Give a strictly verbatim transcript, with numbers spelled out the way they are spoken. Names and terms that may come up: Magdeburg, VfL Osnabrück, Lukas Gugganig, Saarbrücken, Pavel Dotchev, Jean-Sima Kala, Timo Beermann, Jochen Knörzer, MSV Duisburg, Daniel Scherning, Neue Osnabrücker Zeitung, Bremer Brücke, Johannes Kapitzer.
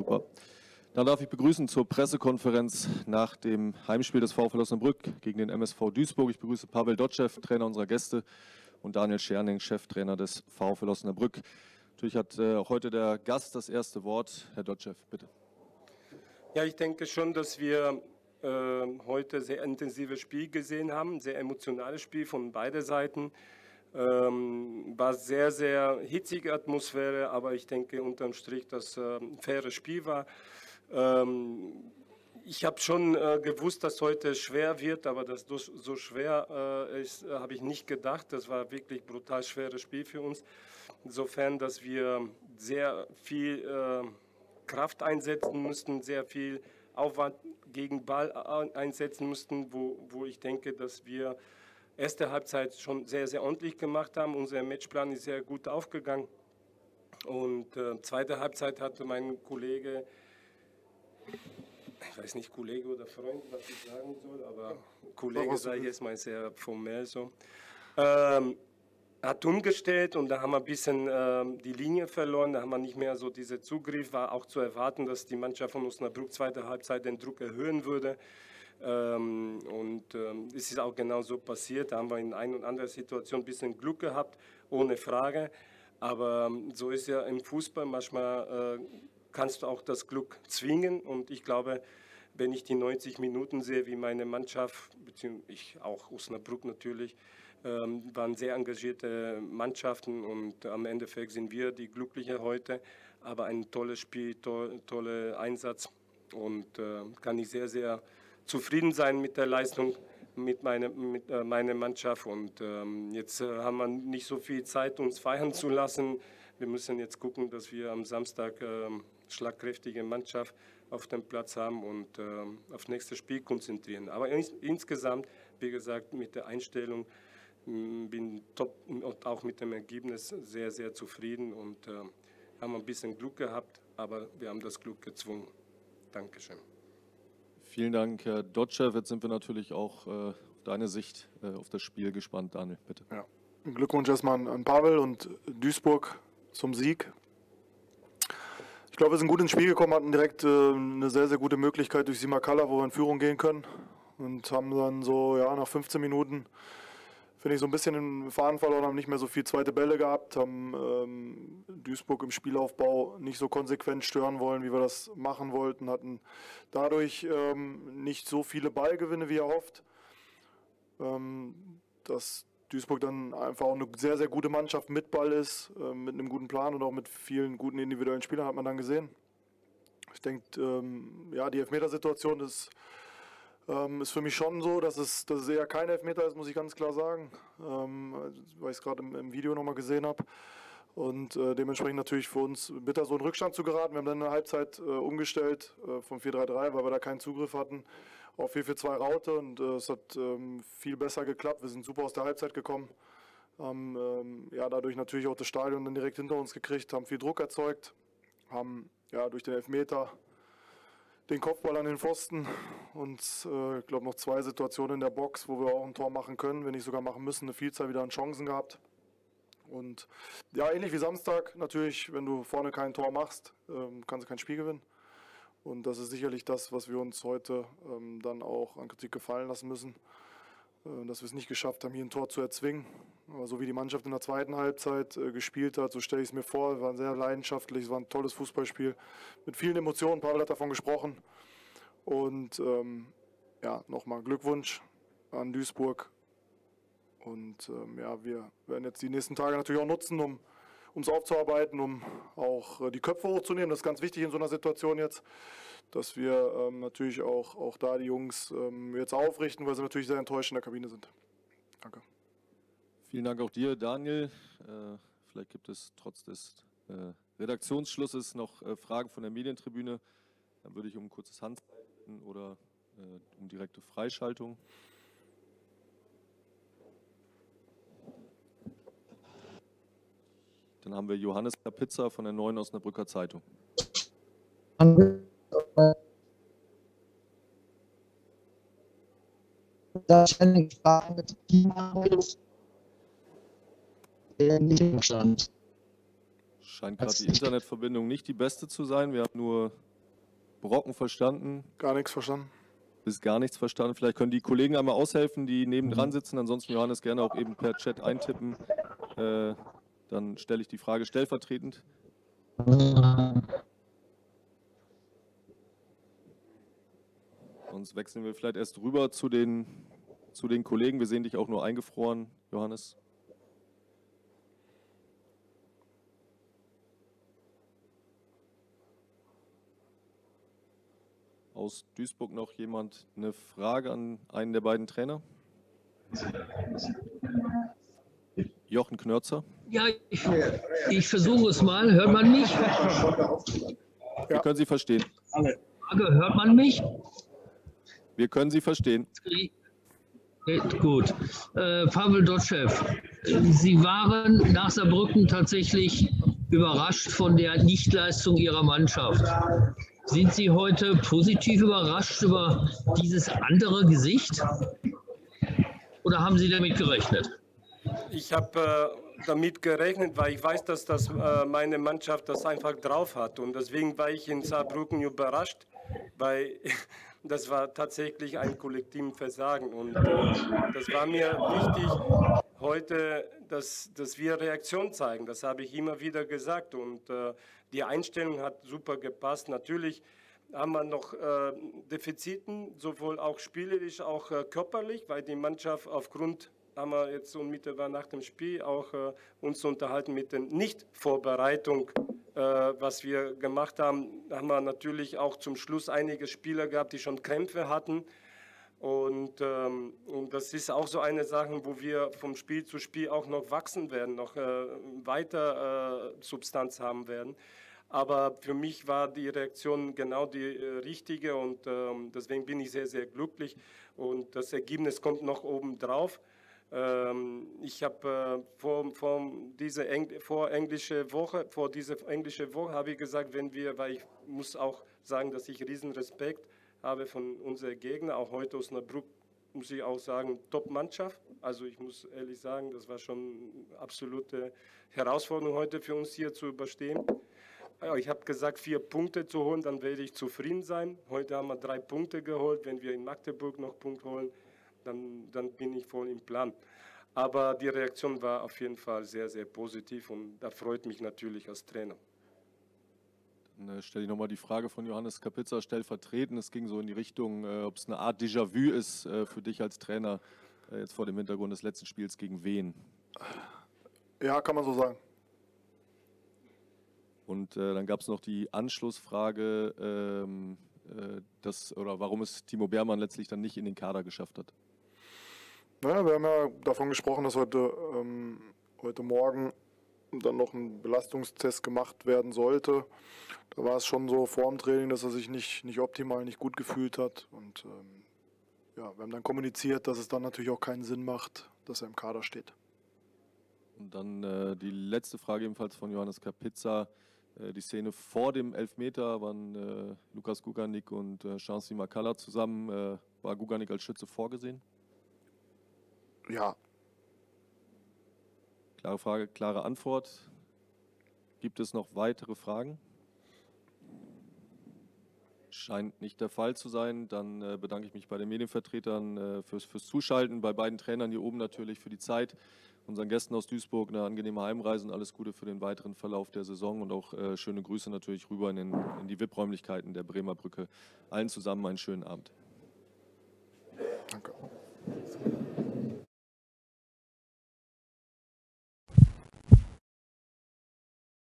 Super. Dann darf ich begrüßen zur Pressekonferenz nach dem Heimspiel des VfL Osnabrück gegen den M S V Duisburg. Ich begrüße Pavel Dotchev, Trainer unserer Gäste, und Daniel Scherning, Cheftrainer des VfL Osnabrück. Natürlich hat äh, auch heute der Gast das erste Wort. Herr Dotchev, bitte. Ja, ich denke schon, dass wir äh, heute ein sehr intensives Spiel gesehen haben, ein sehr emotionales Spiel von beiden Seiten. Ähm, war sehr, sehr hitzige Atmosphäre, aber ich denke unterm Strich, dass äh, ein faires Spiel war. Ähm, ich habe schon äh, gewusst, dass heute schwer wird, aber dass das so schwer äh, ist, habe ich nicht gedacht. Das war wirklich ein brutal schweres Spiel für uns. Insofern, dass wir sehr viel äh, Kraft einsetzen mussten, sehr viel Aufwand gegen Ball einsetzen mussten, wo, wo ich denke, dass wir erste Halbzeit schon sehr, sehr ordentlich gemacht haben. Unser Matchplan ist sehr gut aufgegangen. Und äh, zweite Halbzeit hatte mein Kollege, ich weiß nicht, Kollege oder Freund, was ich sagen soll, aber Kollege sei jetzt mal sehr formell so, ähm, hat umgestellt und da haben wir ein bisschen ähm, die Linie verloren, da haben wir nicht mehr so diesen Zugriff, war auch zu erwarten, dass die Mannschaft von Osnabrück zweite Halbzeit den Druck erhöhen würde. Ähm, und ähm, es ist auch genau so passiert, da haben wir in einer und anderen Situation ein bisschen Glück gehabt, ohne Frage, aber ähm, so ist ja im Fußball, manchmal äh, kannst du auch das Glück zwingen und ich glaube, wenn ich die neunzig Minuten sehe, wie meine Mannschaft, beziehungsweise ich auch Osnabrück natürlich, ähm, waren sehr engagierte Mannschaften und am Endeffekt sind wir die Glücklichen heute, aber ein tolles Spiel, to toller Einsatz und äh, kann ich sehr, sehr zufrieden sein mit der Leistung, mit meiner, mit, äh, meiner Mannschaft. Und ähm, jetzt äh, haben wir nicht so viel Zeit, uns feiern zu lassen. Wir müssen jetzt gucken, dass wir am Samstag äh, schlagkräftige Mannschaft auf dem Platz haben und äh, auf nächstes Spiel konzentrieren. Aber ins, insgesamt, wie gesagt, mit der Einstellung äh, bin top und auch mit dem Ergebnis sehr, sehr zufrieden und äh, haben ein bisschen Glück gehabt, aber wir haben das Glück gezwungen. Dankeschön. Vielen Dank, Herr Dotchev. Jetzt sind wir natürlich auch äh, auf deine Sicht äh, auf das Spiel gespannt. Daniel, bitte. Ja. Glückwunsch erstmal an Pavel und Duisburg zum Sieg. Ich glaube, wir sind gut ins Spiel gekommen, hatten direkt äh, eine sehr, sehr gute Möglichkeit durch Sima Kala, wo wir in Führung gehen können. Und haben dann so, ja, nach fünfzehn Minuten, finde ich, so ein bisschen den Faden verloren, haben nicht mehr so viel zweite Bälle gehabt, haben ähm, Duisburg im Spielaufbau nicht so konsequent stören wollen, wie wir das machen wollten, hatten dadurch ähm, nicht so viele Ballgewinne, wie erhofft. Ähm, dass Duisburg dann einfach auch eine sehr, sehr gute Mannschaft mit Ball ist, äh, mit einem guten Plan und auch mit vielen guten individuellen Spielern, hat man dann gesehen. Ich denke, ähm, ja, die Elfmetersituation ist... Ähm, ist für mich schon so, dass es, dass es eher kein Elfmeter ist, muss ich ganz klar sagen, ähm, weil ich es gerade im, im Video nochmal gesehen habe. Und äh, dementsprechend natürlich für uns bitter, so in Rückstand zu geraten. Wir haben dann in der Halbzeit äh, umgestellt äh, von vier drei drei, weil wir da keinen Zugriff hatten, auf vier vier zwei Raute. Und äh, es hat ähm, viel besser geklappt. Wir sind super aus der Halbzeit gekommen, haben ähm, ja, dadurch natürlich auch das Stadion dann direkt hinter uns gekriegt, haben viel Druck erzeugt, haben ja, durch den Elfmeter den Kopfball an den Pfosten und äh, ich glaube noch zwei Situationen in der Box, wo wir auch ein Tor machen können, wenn nicht sogar machen müssen, eine Vielzahl wieder an Chancen gehabt. Und ja, ähnlich wie Samstag natürlich, wenn du vorne kein Tor machst, ähm, kannst du kein Spiel gewinnen. Und das ist sicherlich das, was wir uns heute ähm, dann auch an Kritik gefallen lassen müssen, äh, dass wir es nicht geschafft haben, hier ein Tor zu erzwingen. Aber so wie die Mannschaft in der zweiten Halbzeit äh, gespielt hat, so stelle ich es mir vor. Wir waren sehr leidenschaftlich, es war ein tolles Fußballspiel mit vielen Emotionen. Pavel hat davon gesprochen. Und ähm, ja, nochmal Glückwunsch an Duisburg. Und ähm, ja, wir werden jetzt die nächsten Tage natürlich auch nutzen, um es aufzuarbeiten, um auch äh, die Köpfe hochzunehmen. Das ist ganz wichtig in so einer Situation jetzt, dass wir ähm, natürlich auch, auch da die Jungs ähm, jetzt aufrichten, weil sie natürlich sehr enttäuscht in der Kabine sind. Danke. Vielen Dank auch dir, Daniel. Äh, vielleicht gibt es trotz des äh, Redaktionsschlusses noch äh, Fragen von der Medientribüne. Dann würde ich um ein kurzes Handzeichen bitten oder äh, um direkte Freischaltung. Dann haben wir Johannes Kapitzer von der Neuen Osnabrücker Zeitung. Scheint gerade die Internetverbindung nicht die beste zu sein. Wir haben nur Brocken verstanden? Gar nichts verstanden. Bis gar nichts verstanden. Vielleicht können die Kollegen einmal aushelfen, die nebendran sitzen. Ansonsten, Johannes, gerne auch eben per Chat eintippen. Äh, dann stelle ich die Frage stellvertretend. Sonst wechseln wir vielleicht erst rüber zu den, zu den Kollegen. Wir sehen dich auch nur eingefroren, Johannes. Aus Duisburg noch jemand eine Frage an einen der beiden Trainer? Jochen Knörzer. Ja, ich, ich versuche es mal. Hört man mich? Wir können Sie verstehen. Frage, hört man mich? Wir können Sie verstehen. Gut. Äh, Pavel Dotchev, Sie waren nach Saarbrücken tatsächlich überrascht von der Nichtleistung Ihrer Mannschaft. Sind Sie heute positiv überrascht über dieses andere Gesicht? Oder haben Sie damit gerechnet? Ich habe äh, damit gerechnet, weil ich weiß, dass das, äh, meine Mannschaft das einfach drauf hat. Und deswegen war ich in Saarbrücken überrascht, weil das war tatsächlich ein kollektives Versagen. Und äh, das war mir wichtig heute, dass, dass wir Reaktion zeigen. Das habe ich immer wieder gesagt. Und äh, die Einstellung hat super gepasst. Natürlich haben wir noch äh, Defiziten, sowohl auch spielerisch, auch äh, körperlich, weil die Mannschaft aufgrund, haben wir jetzt unmittelbar nach dem Spiel auch äh, uns unterhalten mit der Nicht-Vorbereitung, äh, was wir gemacht haben, haben wir natürlich auch zum Schluss einige Spieler gehabt, die schon Krämpfe hatten. Und, ähm, und das ist auch so eine Sache, wo wir vom Spiel zu Spiel auch noch wachsen werden, noch äh, weiter äh, Substanz haben werden. Aber für mich war die Reaktion genau die äh, richtige und ähm, deswegen bin ich sehr, sehr glücklich. Und das Ergebnis kommt noch obendrauf. Ähm, ich habe äh, vor, vor, diese Engl vor englische Woche, vor diese englische Woche habe ich gesagt, wenn wir, weil ich muss auch sagen, dass ich riesen Respekt habe von unseren Gegnern, auch heute Osnabrück, muss ich auch sagen, Top-Mannschaft. Also ich muss ehrlich sagen, das war schon eine absolute Herausforderung heute für uns hier zu überstehen. Ich habe gesagt, vier Punkte zu holen, dann werde ich zufrieden sein. Heute haben wir drei Punkte geholt. Wenn wir in Magdeburg noch einen Punkt holen, dann, dann bin ich voll im Plan. Aber die Reaktion war auf jeden Fall sehr, sehr positiv und da freut mich natürlich als Trainer. Dann stelle ich nochmal die Frage von Johannes Kapitzer stellvertretend. Es ging so in die Richtung, äh, ob es eine Art Déjà-vu ist äh, für dich als Trainer, äh, jetzt vor dem Hintergrund des letzten Spiels gegen Wien. Ja, kann man so sagen. Und äh, dann gab es noch die Anschlussfrage, ähm, äh, dass, oder warum es Timo Beermann letztlich dann nicht in den Kader geschafft hat. Naja, wir haben ja davon gesprochen, dass heute, ähm, heute Morgen dann noch ein Belastungstest gemacht werden sollte. Da war es schon so vor dem Training, dass er sich nicht, nicht optimal, nicht gut gefühlt hat. Und ähm, ja, wir haben dann kommuniziert, dass es dann natürlich auch keinen Sinn macht, dass er im Kader steht. Und dann äh, die letzte Frage ebenfalls von Johannes Kapitzer. Äh, die Szene vor dem Elfmeter waren äh, Lukas Gugganig und äh, Jean-Sima Kala zusammen. Äh, war Gugganig als Schütze vorgesehen? Ja. Klare Frage, klare Antwort. Gibt es noch weitere Fragen? Scheint nicht der Fall zu sein. Dann äh, bedanke ich mich bei den Medienvertretern äh, fürs, fürs Zuschalten, bei beiden Trainern hier oben natürlich für die Zeit, unseren Gästen aus Duisburg eine angenehme Heimreise und alles Gute für den weiteren Verlauf der Saison und auch äh, schöne Grüße natürlich rüber in, den, in die V I P-Räumlichkeiten der Bremer Brücke. Allen zusammen einen schönen Abend. Danke.